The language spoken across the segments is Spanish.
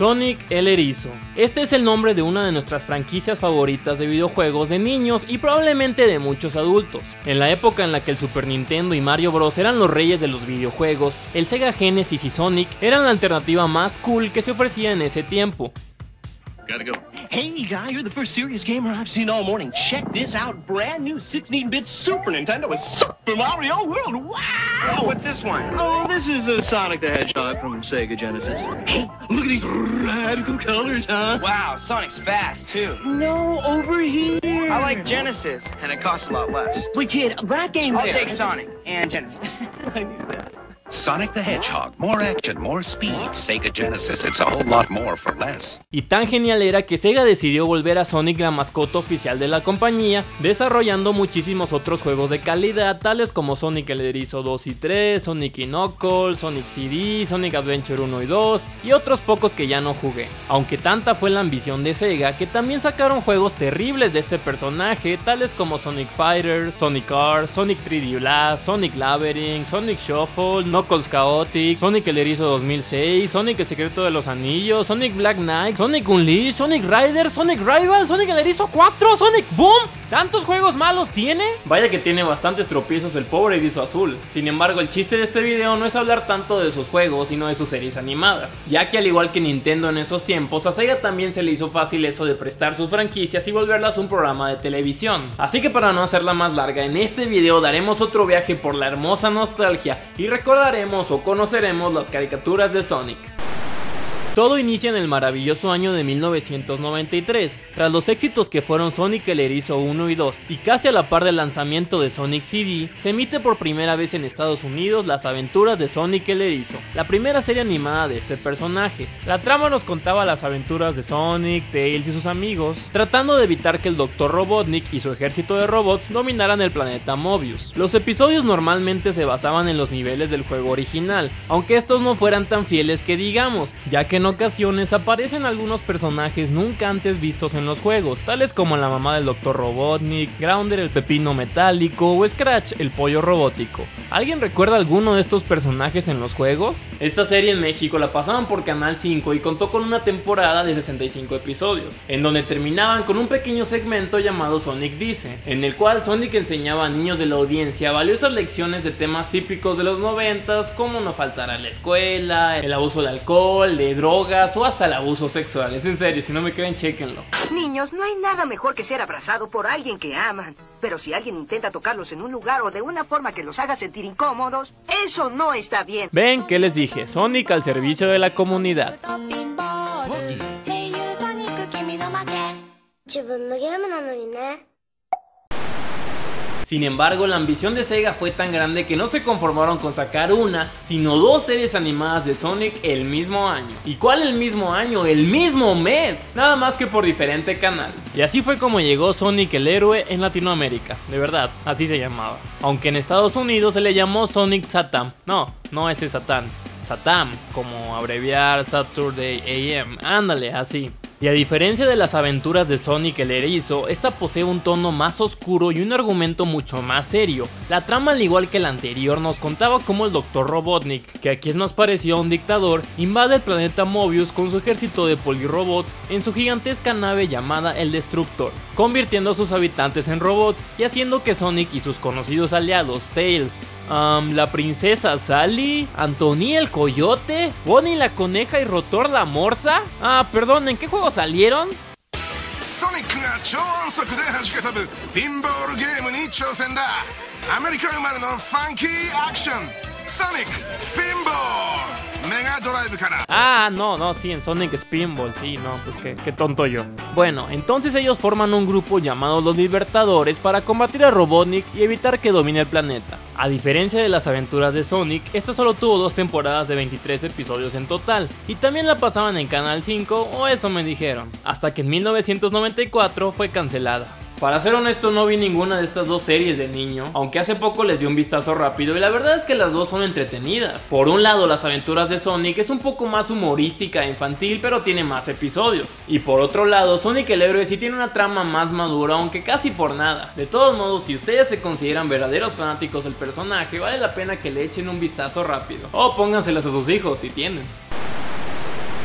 Sonic el Erizo. Este es el nombre de una de nuestras franquicias favoritas de videojuegos de niños y probablemente de muchos adultos. En la época en la que el Super Nintendo y Mario Bros eran los reyes de los videojuegos, el Sega Genesis y Sonic eran la alternativa más cool que se ofrecía en ese tiempo. Gotta go. Hey guy, you're the first serious gamer I've seen all morning. Check this out, brand new 16-bit Super Nintendo with Super Mario World. Wow! What's this one? Oh, this is a Sonic the Hedgehog from Sega Genesis. Hey, look at these radical colors, huh? Wow, Sonic's fast too. No, over here. I like Genesis, and it costs a lot less. Wait, kid, that game. I'll take Sonic and Genesis. I knew that. Sonic the Hedgehog, more action, more speed. Sega Genesis, it's a whole lot more for less. Y tan genial era que Sega decidió volver a Sonic la mascota oficial de la compañía, desarrollando muchísimos otros juegos de calidad, tales como Sonic el Erizo 2 y 3, Sonic y Knuckles, Sonic CD, Sonic Adventure 1 y 2 y otros pocos que ya no jugué. Aunque tanta fue la ambición de Sega que también sacaron juegos terribles de este personaje, tales como Sonic Fighter, Sonic R, Sonic 3D Blast, Sonic Labyrinth, Sonic Shuffle, Sonic Chaotic, Sonic el Erizo 2006, Sonic el secreto de los anillos, Sonic Black Knight, Sonic Unleashed, Sonic Riders, Sonic Rival, Sonic el Erizo 4, Sonic Boom. ¿Tantos juegos malos tiene? Vaya que tiene bastantes tropiezos el pobre erizo azul. Sin embargo, el chiste de este video no es hablar tanto de sus juegos, sino de sus series animadas, ya que al igual que Nintendo en esos tiempos, a Sega también se le hizo fácil eso de prestar sus franquicias y volverlas un programa de televisión. Así que para no hacerla más larga, en este video daremos otro viaje por la hermosa nostalgia y recordaremos o conoceremos las caricaturas de Sonic. Todo inicia en el maravilloso año de 1993, tras los éxitos que fueron Sonic el Erizo 1 y 2 y casi a la par del lanzamiento de Sonic CD, se emite por primera vez en Estados Unidos Las aventuras de Sonic el Erizo, la primera serie animada de este personaje. La trama nos contaba las aventuras de Sonic, Tails y sus amigos, tratando de evitar que el Dr. Robotnik y su ejército de robots dominaran el planeta Mobius. Los episodios normalmente se basaban en los niveles del juego original, aunque estos no fueran tan fieles que digamos, ya que en ocasiones aparecen algunos personajes nunca antes vistos en los juegos, tales como la mamá del Dr. Robotnik, Grounder el pepino metálico o Scratch el pollo robótico. ¿Alguien recuerda alguno de estos personajes en los juegos? Esta serie en México la pasaban por Canal 5 y contó con una temporada de 65 episodios, en donde terminaban con un pequeño segmento llamado Sonic Dice, en el cual Sonic enseñaba a niños de la audiencia valiosas lecciones de temas típicos de los 90s, como no faltar a la escuela, el abuso de alcohol, de drogas, o hasta el abuso sexual. Es en serio, si no me creen, chéquenlo. Niños, no hay nada mejor que ser abrazado por alguien que aman. Pero si alguien intenta tocarlos en un lugar o de una forma que los haga sentir incómodos, eso no está bien. Ven, ¿qué les dije? Sonic al servicio de la comunidad. Sin embargo, la ambición de Sega fue tan grande que no se conformaron con sacar una, sino dos series animadas de Sonic el mismo año. ¿Y cuál el mismo año? ¡El mismo mes! Nada más que por diferente canal. Y así fue como llegó Sonic el héroe en Latinoamérica. De verdad, así se llamaba. Aunque en Estados Unidos se le llamó Sonic Satam. No ese Satán. Satam, como abreviar Saturday AM. Ándale, así. Y a diferencia de las aventuras de Sonic el Erizo, esta posee un tono más oscuro y un argumento mucho más serio. La trama, al igual que la anterior, nos contaba cómo el Dr. Robotnik, que aquí nos parecía un dictador, invade el planeta Mobius con su ejército de polirobots en su gigantesca nave llamada el Destructor, convirtiendo a sus habitantes en robots y haciendo que Sonic y sus conocidos aliados Tails, la princesa Sally, Anthony el coyote, Bonnie la coneja y Rotor la morsa. Ah, perdón, ¿en qué juego salieron? Sonic sí, en Sonic Spinball, sí, no, pues qué tonto yo. Bueno, entonces ellos forman un grupo llamado Los Libertadores para combatir a Robotnik y evitar que domine el planeta. A diferencia de las aventuras de Sonic, esta solo tuvo dos temporadas de 23 episodios en total, y también la pasaban en Canal 5, o eso me dijeron, hasta que en 1994 fue cancelada. Para ser honesto, no vi ninguna de estas dos series de niño, aunque hace poco les di un vistazo rápido y la verdad es que las dos son entretenidas. Por un lado, Las aventuras de Sonic es un poco más humorística e infantil, pero tiene más episodios. Y por otro lado, Sonic el héroe sí tiene una trama más madura, aunque casi por nada. De todos modos, si ustedes se consideran verdaderos fanáticos del personaje, vale la pena que le echen un vistazo rápido. O pónganselas a sus hijos si tienen.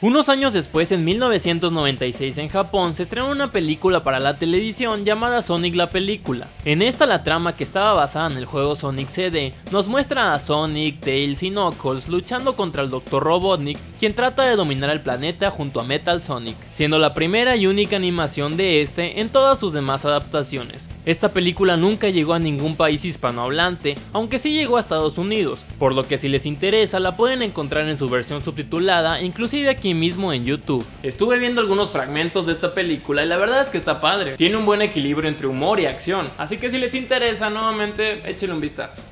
Unos años después, en 1996 en Japón, se estrenó una película para la televisión llamada Sonic la Película. En esta, la trama, que estaba basada en el juego Sonic CD, nos muestra a Sonic, Tails y Knuckles luchando contra el Dr. Robotnik, quien trata de dominar el planeta junto a Metal Sonic, siendo la primera y única animación de este en todas sus demás adaptaciones. Esta película nunca llegó a ningún país hispanohablante, aunque sí llegó a Estados Unidos, por lo que si les interesa la pueden encontrar en su versión subtitulada, inclusive aquí mismo en YouTube. Estuve viendo algunos fragmentos de esta película y la verdad es que está padre, tiene un buen equilibrio entre humor y acción, así que si les interesa nuevamente échenle un vistazo.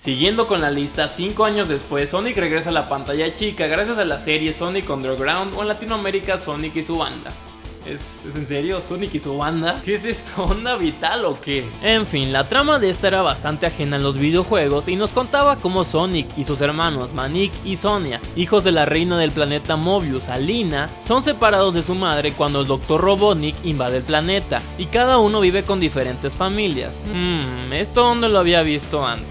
Siguiendo con la lista, 5 años después Sonic regresa a la pantalla chica gracias a la serie Sonic Underground, o en Latinoamérica Sonic y su banda. ¿Es en serio? ¿Sonic y su banda? ¿Qué es esto? ¿Onda vital o qué? En fin, la trama de esta era bastante ajena en los videojuegos y nos contaba cómo Sonic y sus hermanos Manic y Sonia, hijos de la reina del planeta Mobius, Alina, son separados de su madre cuando el Dr. Robotnik invade el planeta y cada uno vive con diferentes familias. ¿Esto dónde lo había visto antes?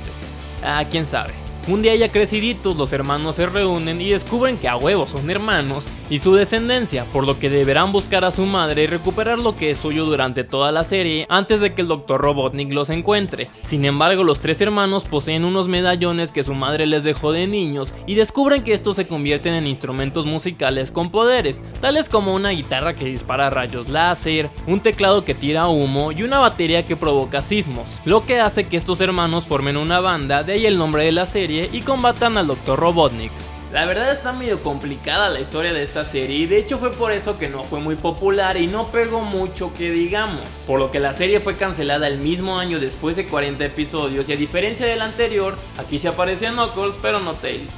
Ah, quién sabe. Un día ya creciditos, los hermanos se reúnen y descubren que a huevos son hermanos y su descendencia, por lo que deberán buscar a su madre y recuperar lo que es suyo durante toda la serie antes de que el Dr. Robotnik los encuentre. Sin embargo, los tres hermanos poseen unos medallones que su madre les dejó de niños y descubren que estos se convierten en instrumentos musicales con poderes, tales como una guitarra que dispara rayos láser, un teclado que tira humo y una batería que provoca sismos, lo que hace que estos hermanos formen una banda, de ahí el nombre de la serie, y combatan al Dr. Robotnik. La verdad está medio complicada la historia de esta serie y de hecho fue por eso que no fue muy popular y no pegó mucho que digamos, por lo que la serie fue cancelada el mismo año después de 40 episodios y a diferencia del anterior, aquí se aparecía Knuckles pero no Tails.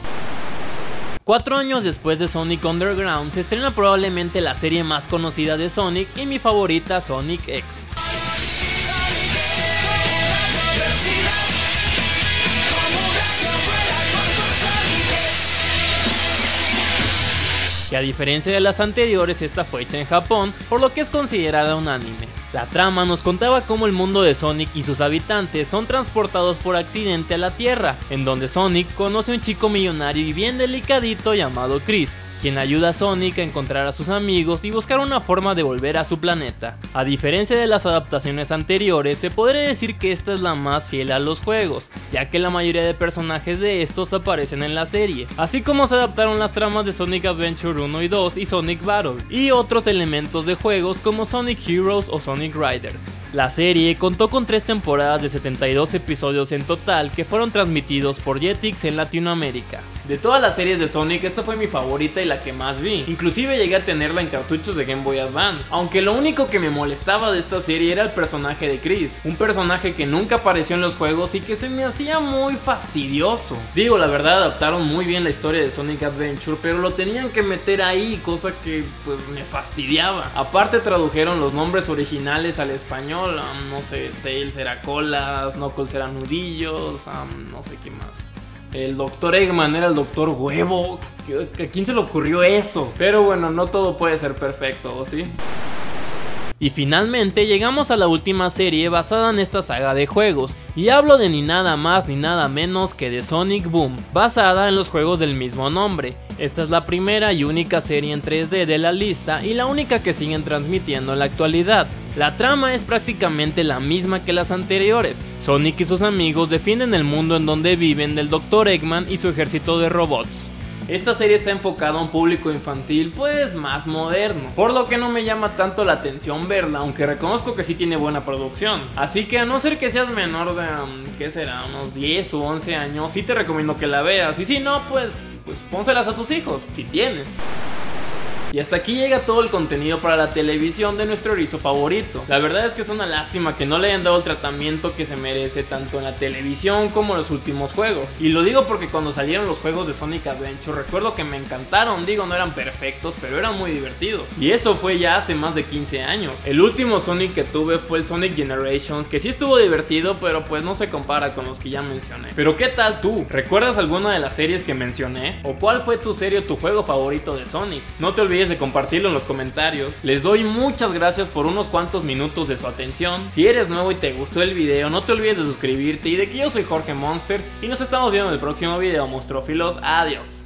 4 años después de Sonic Underground se estrena probablemente la serie más conocida de Sonic y mi favorita, Sonic X. Que a diferencia de las anteriores, esta fue hecha en Japón, por lo que es considerada un anime. La trama nos contaba cómo el mundo de Sonic y sus habitantes son transportados por accidente a la Tierra, en donde Sonic conoce a un chico millonario y bien delicadito llamado Chris, quien ayuda a Sonic a encontrar a sus amigos y buscar una forma de volver a su planeta. A diferencia de las adaptaciones anteriores, se podría decir que esta es la más fiel a los juegos, ya que la mayoría de personajes de estos aparecen en la serie, así como se adaptaron las tramas de Sonic Adventure 1 y 2 y Sonic Battle, y otros elementos de juegos como Sonic Heroes o Sonic Riders. La serie contó con 3 temporadas de 72 episodios en total que fueron transmitidos por Jetix en Latinoamérica. De todas las series de Sonic, esta fue mi favorita y la que más vi, inclusive llegué a tenerla en cartuchos de Game Boy Advance, aunque lo único que me molestaba de esta serie era el personaje de Chris, un personaje que nunca apareció en los juegos y que se me hacía muy fastidioso. Digo, la verdad adaptaron muy bien la historia de Sonic Adventure, pero lo tenían que meter ahí, cosa que pues me fastidiaba. Aparte tradujeron los nombres originales al español, no sé, Tails era colas, Knuckles era nudillos, no sé qué más. El Dr. Eggman era el Dr. Huevo. ¿A quién se le ocurrió eso? Pero bueno, no todo puede ser perfecto, ¿o sí? Y finalmente llegamos a la última serie basada en esta saga de juegos, y hablo de ni nada más ni nada menos que de Sonic Boom, basada en los juegos del mismo nombre. Esta es la primera y única serie en 3D de la lista y la única que siguen transmitiendo en la actualidad. La trama es prácticamente la misma que las anteriores. Sonic y sus amigos defienden el mundo en donde viven del Dr. Eggman y su ejército de robots. Esta serie está enfocada a un público infantil pues más moderno, por lo que no me llama tanto la atención verla, aunque reconozco que sí tiene buena producción. Así que a no ser que seas menor de, ¿qué será? Unos 10 u 11 años, sí te recomiendo que la veas, y si no, pues pónselas a tus hijos, si tienes. Y hasta aquí llega todo el contenido para la televisión de nuestro erizo favorito. La verdad es que es una lástima que no le hayan dado el tratamiento que se merece tanto en la televisión como en los últimos juegos. Y lo digo porque cuando salieron los juegos de Sonic Adventure recuerdo que me encantaron, digo, no eran perfectos, pero eran muy divertidos. Y eso fue ya hace más de 15 años. El último Sonic que tuve fue el Sonic Generations, que sí estuvo divertido, pero pues no se compara con los que ya mencioné. Pero ¿qué tal tú? ¿Recuerdas alguna de las series que mencioné? ¿O cuál fue tu serie o tu juego favorito de Sonic? No te olvides de compartirlo en los comentarios. Les doy muchas gracias por unos cuantos minutos de su atención. Si eres nuevo y te gustó el video, no te olvides de suscribirte y de que yo soy Jorge Monster y nos estamos viendo en el próximo video, monstrófilos. Adiós.